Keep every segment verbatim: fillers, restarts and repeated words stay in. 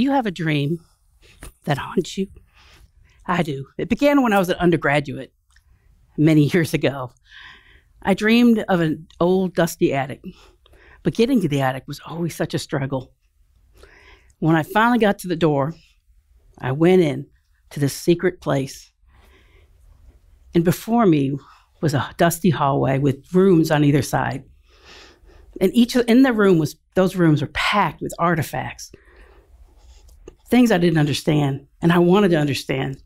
Do you have a dream that haunts you? I do. It began when I was an undergraduate many years ago. I dreamed of an old dusty attic, but getting to the attic was always such a struggle. When I finally got to the door, I went in to this secret place, and before me was a dusty hallway with rooms on either side. And each in the room was, those rooms were packed with artifacts, things I didn't understand and I wanted to understand.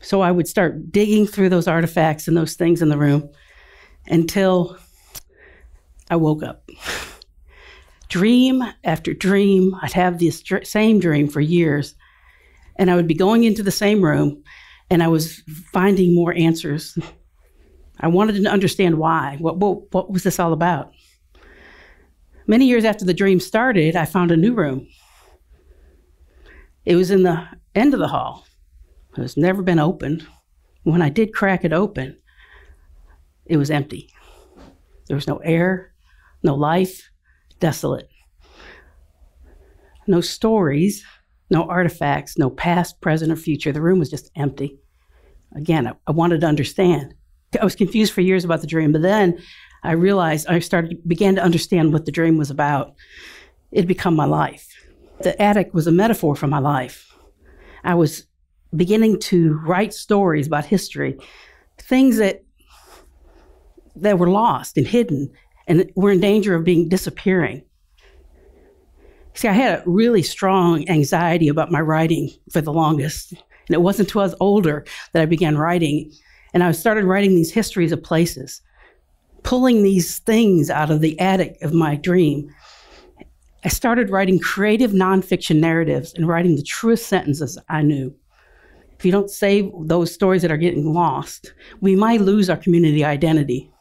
So I would start digging through those artifacts and those things in the room until I woke up. Dream after dream, I'd have the same dream for years, and I would be going into the same room and I was finding more answers. I wanted to understand why, what, what, what was this all about? Many years after the dream started, I found a new room. It was in the end of the hall. It has never been opened. When I did crack it open, it was empty. There was no air, no life, desolate. No stories, no artifacts, no past, present, or future. The room was just empty. Again, I, I wanted to understand. I was confused for years about the dream, but then I realized I started, began to understand what the dream was about. It had become my life. The attic was a metaphor for my life. I was beginning to write stories about history, things that, that were lost and hidden and were in danger of being disappearing. See, I had a really strong anxiety about my writing for the longest, and it wasn't until I was older that I began writing. And I started writing these histories of places, pulling these things out of the attic of my dream. I started writing creative nonfiction narratives and writing the truest sentences I knew. If you don't save those stories that are getting lost, we might lose our community identity.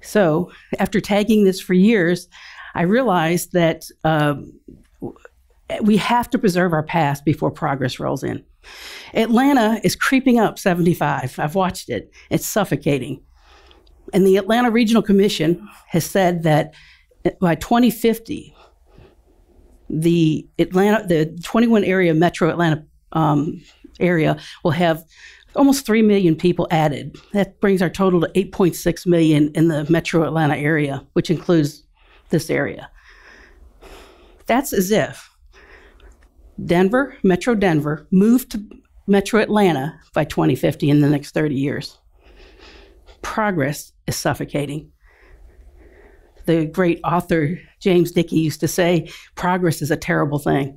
So after tagging this for years, I realized that uh, we have to preserve our past before progress rolls in. Atlanta is creeping up seventy-five. I've watched it. It's suffocating. And the Atlanta Regional Commission has said that by twenty fifty, the Atlanta, the twenty-one area metro Atlanta um, area will have almost three million people added. That brings our total to eight point six million in the metro Atlanta area, which includes this area. That's as if Denver, Metro Denver, moved to Metro Atlanta by twenty fifty in the next thirty years. Progress is suffocating. The great author James Dickey used to say, progress is a terrible thing.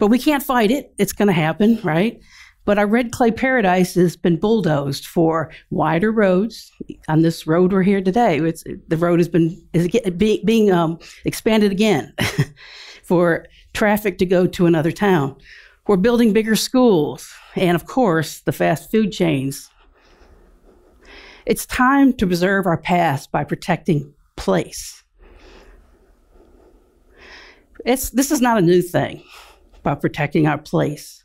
But we can't fight it. It's going to happen, right? But our red clay paradise has been bulldozed for wider roads. On this road we're here today, it's, the road has been is be, being um, expanded again for traffic to go to another town. We're building bigger schools, and of course, the fast food chains. It's time to preserve our past by protecting place. It's, this is not a new thing about protecting our place.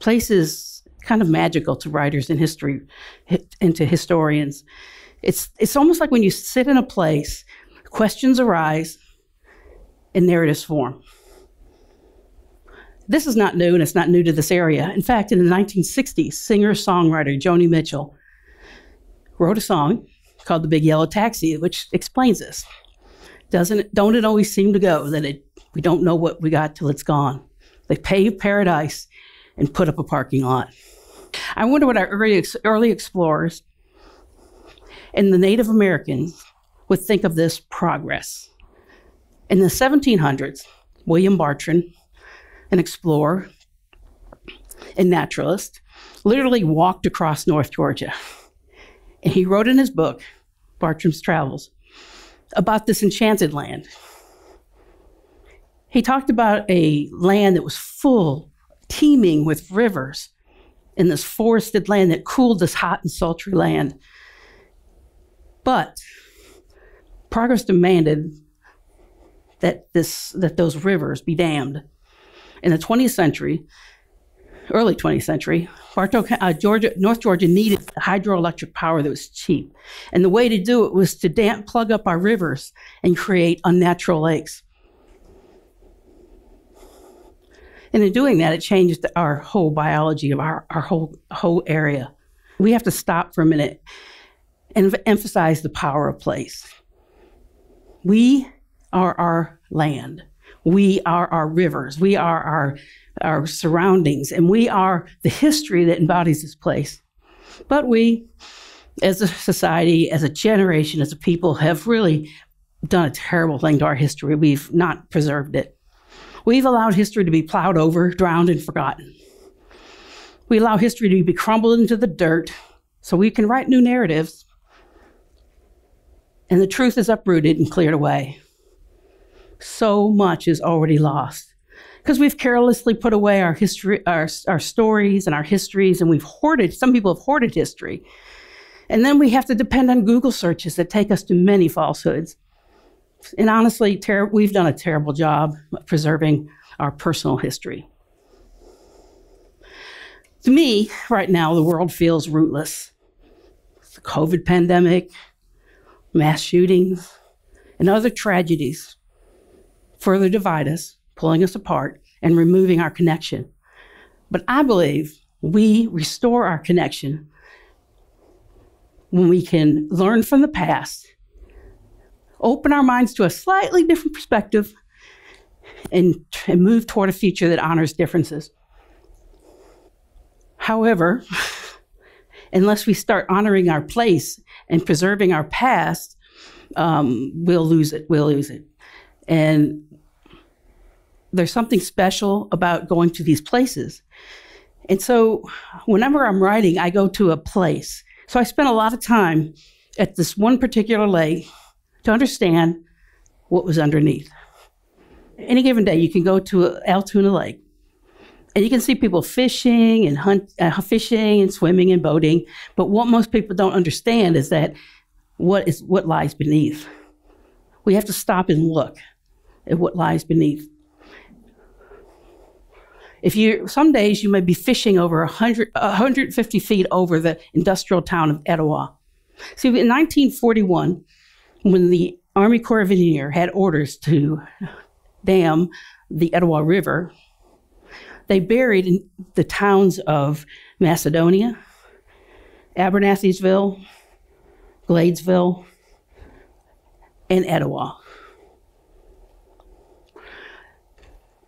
Place is kind of magical to writers and history, and to historians. It's, it's almost like when you sit in a place, questions arise in narratives form. This is not new, and it's not new to this area. In fact, in the nineteen sixties, singer-songwriter Joni Mitchell wrote a song called The Big Yellow Taxi, which explains this. Doesn't it, don't it always seem to go that it, we don't know what we got till it's gone? They paved paradise and put up a parking lot. I wonder what our early, early explorers and the Native Americans would think of this progress. In the seventeen hundreds, William Bartram, an explorer and naturalist, literally walked across North Georgia. And he wrote in his book, Bartram's Travels, about this enchanted land. He talked about a land that was full, teeming with rivers, in this forested land that cooled this hot and sultry land. But progress demanded that, this, that those rivers be dammed. In the twentieth century, early twentieth century, Bartow, uh, Georgia, North Georgia needed hydroelectric power that was cheap. And the way to do it was to damp, plug up our rivers and create unnatural lakes. And in doing that, it changed our whole biology of our, our whole whole area. We have to stop for a minute and emphasize the power of place. We are our land. We are our rivers. We are our, our surroundings. And we are the history that embodies this place. But we, as a society, as a generation, as a people, have really done a terrible thing to our history. We've not preserved it. We've allowed history to be plowed over, drowned, and forgotten. We allow history to be crumbled into the dirt so we can write new narratives. And the truth is uprooted and cleared away. So much is already lost because we've carelessly put away our history, our, our stories and our histories, and we've hoarded, some people have hoarded history. And then we have to depend on Google searches that take us to many falsehoods. And honestly, ter- we've done a terrible job of preserving our personal history. To me, right now, the world feels rootless. The COVID pandemic, mass shootings, and other tragedies further divide us, pulling us apart, and removing our connection. But I believe we restore our connection when we can learn from the past, open our minds to a slightly different perspective, and, and move toward a future that honors differences. However, unless we start honoring our place and preserving our past, um, we'll lose it, we'll lose it. And there's something special about going to these places. And so whenever I'm writing, I go to a place. So I spent a lot of time at this one particular lake to understand what was underneath. Any given day, you can go to Allatoona Lake, and you can see people fishing and hunt, uh, fishing and swimming and boating. But what most people don't understand is that what is what lies beneath. We have to stop and look at what lies beneath. If you, some days you may be fishing over one hundred, one hundred fifty feet over the industrial town of Etowah. See, in nineteen forty-one, when the Army Corps of Engineers had orders to dam the Etowah River, they buried in the towns of Macedonia, Abernathysville, Gladesville, and Etowah.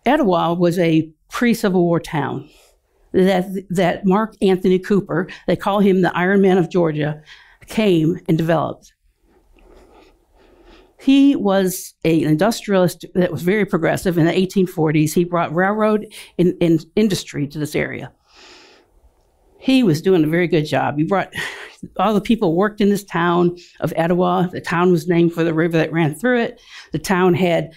Etowah was a pre-Civil War town that, that Mark Anthony Cooper, they call him the Iron Man of Georgia, came and developed. He was an industrialist that was very progressive. In the eighteen forties, he brought railroad in, in industry to this area. He was doing a very good job. He brought, all the people worked in this town of Etowah. The town was named for the river that ran through it. The town had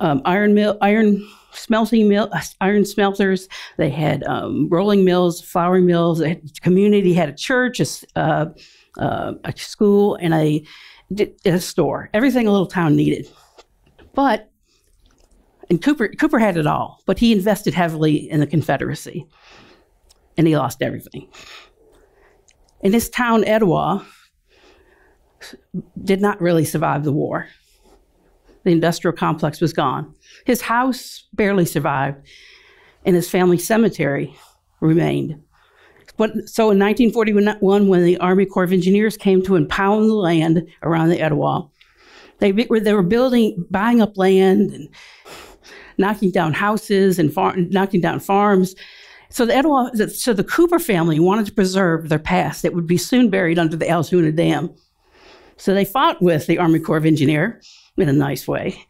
um, iron mill, iron smelting mill, iron smelters. They had um, rolling mills, flouring mills. The community had a church, a, uh, uh, a school, and a a store, everything a little town needed. But, and Cooper, Cooper had it all, but he invested heavily in the Confederacy, and he lost everything. And this town, Etowah, did not really survive the war. The industrial complex was gone. His house barely survived, and his family cemetery remained. But, so in nineteen forty-one, when the Army Corps of Engineers came to impound the land around the Etowah, they, they were building, buying up land and knocking down houses and far, knocking down farms. So the Etowah, the, so the Cooper family wanted to preserve their past that would be soon buried under the Allatoona Dam. So they fought with the Army Corps of Engineers in a nice way,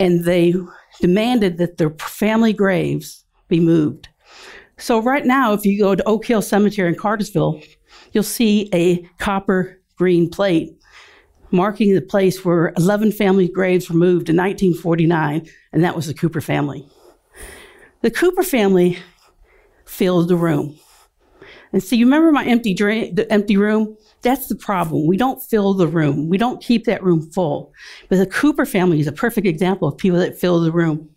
and they demanded that their family graves be moved. So right now, if you go to Oak Hill Cemetery in Cartersville, you'll see a copper green plate marking the place where eleven family graves were moved in nineteen forty-nine, and that was the Cooper family. The Cooper family filled the room. And so you remember my empty, drain, the empty room? That's the problem. We don't fill the room. We don't keep that room full. But the Cooper family is a perfect example of people that fill the room.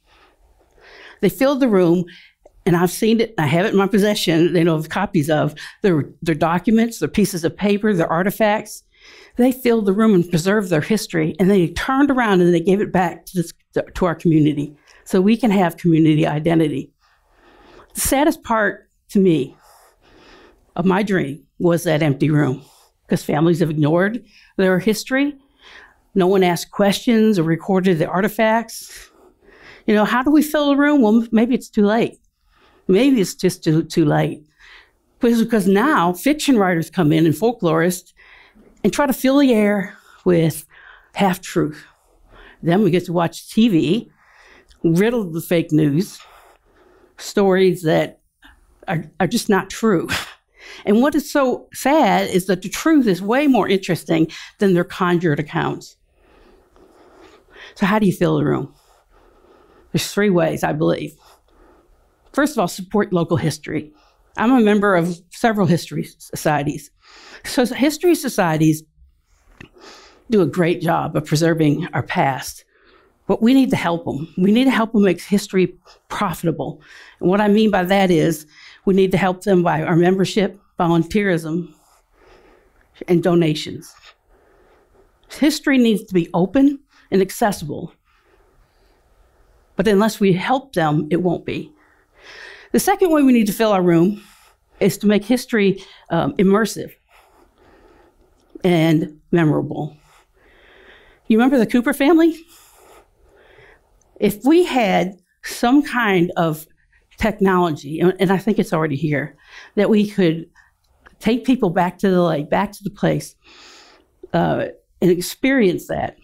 They filled the room. And I've seen it, I have it in my possession, you know, copies of their, their documents, their pieces of paper, their artifacts. They filled the room and preserved their history, and they turned around and they gave it back to, this, to our community. so we can have community identity. The saddest part to me of my dream was that empty room, because families have ignored their history. No one asked questions or recorded the artifacts. You know, how do we fill a room? Well, maybe it's too late. Maybe it's just too, too late. Because now fiction writers come in and folklorists and try to fill the air with half-truth. Then we get to watch T V riddled with fake news, stories that are, are just not true. And what is so sad is that the truth is way more interesting than their conjured accounts. So how do you fill the room? There's three ways, I believe. First of all, support local history. I'm a member of several history societies. So history societies do a great job of preserving our past, but we need to help them. We need to help them make history profitable. And what I mean by that is we need to help them by our membership, volunteerism, and donations. History needs to be open and accessible, but unless we help them, it won't be. The second way we need to fill our room is to make history um, immersive and memorable. You remember the Cooper family? If we had some kind of technology, and, and I think it's already here, that we could take people back to the lake, back to the place, uh, and experience that.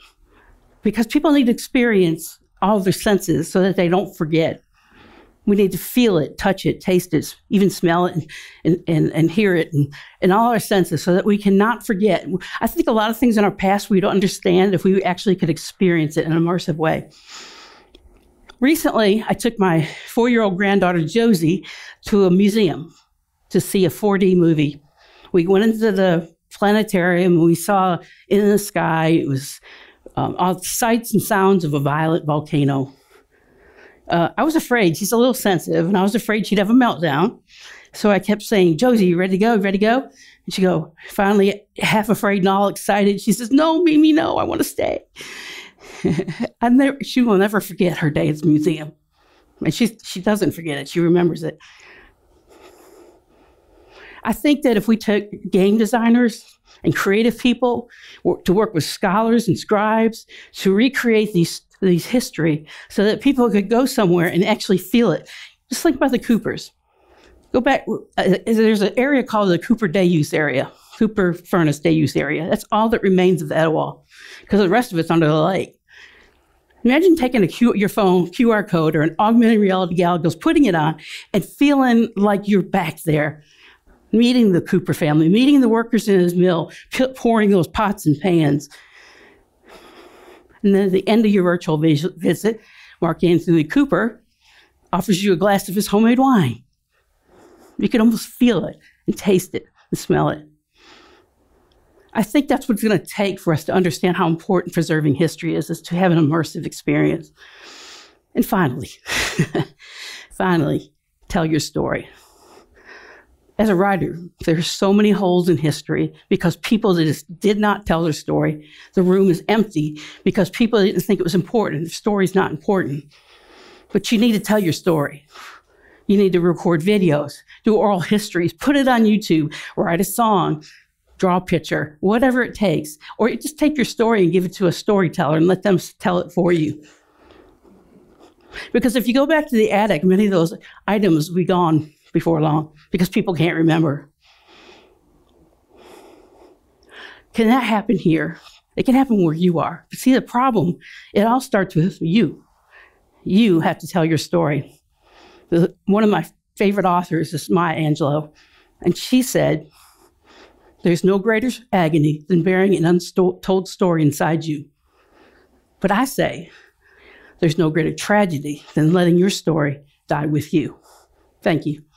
Because people need to experience all of their senses so that they don't forget. We need to feel it, touch it, taste it, even smell it, and, and, and hear it, and, and all our senses so that we cannot forget. I think a lot of things in our past we don't understand if we actually could experience it in an immersive way. Recently, I took my four-year-old granddaughter, Josie, to a museum to see a four D movie. We went into the planetarium, and we saw in the sky, it was um, all the sights and sounds of a violent volcano. Uh, I was afraid, she's a little sensitive, and I was afraid she'd have a meltdown. So I kept saying, Josie, you ready to go, you ready to go? And she'd go, finally half afraid and all excited. She says, no, Mimi, no, I want to stay. I never, she will never forget her day at the museum. And she, she doesn't forget it, she remembers it. I think that if we took game designers and creative people to work with scholars and scribes to recreate these these history so that people could go somewhere and actually feel it. Just think about the Coopers. Go back, uh, there's an area called the Cooper Day Use Area, Cooper Furnace Day Use Area. That's all that remains of Etowah because the rest of it's under the lake. Imagine taking a Q, your phone Q R code or an augmented reality goggles, putting it on and feeling like you're back there, meeting the Cooper family, meeting the workers in his mill, pouring those pots and pans. And then at the end of your virtual visit, Mark Anthony Cooper offers you a glass of his homemade wine. You can almost feel it and taste it and smell it. I think that's what it's going to take for us to understand how important preserving history is, is to have an immersive experience. And finally, finally, tell your story. As a writer, there's so many holes in history because people just did not tell their story. The room is empty because people didn't think it was important. The story's not important. But you need to tell your story. You need to record videos, do oral histories, put it on YouTube, write a song, draw a picture, whatever it takes. Or just take your story and give it to a storyteller and let them tell it for you. Because if you go back to the attic, many of those items will be gone before long, because people can't remember. Can that happen here? It can happen where you are. But see, the problem, it all starts with you. You have to tell your story. One of my favorite authors is Maya Angelou, and she said, there's no greater agony than bearing an untold story inside you. But I say, there's no greater tragedy than letting your story die with you. Thank you.